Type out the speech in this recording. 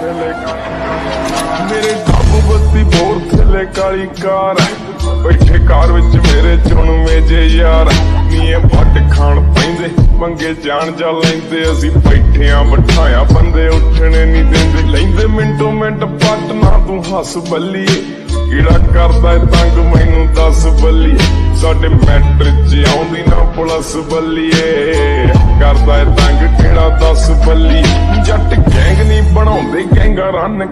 मेरे काबू बस्ती बोर थले काली कार बैठे कार विच मेरे चुन में जे यार नीए भट खान पैंदे मंगे जान जा लेंदे असी बैठिया बठाया बंदे उठने नहीं देंदे लेंदे मिंटो मिंट पट ना तू हस बल्ली कीड़ा करदा तंग मैनू दस बल्ली साडे मैटर च आउंदी ना प्लस बल्ली करदा तंग केड़ा दस बल्ली जट गैंग नहीं बनाउंदे गैंगा रन।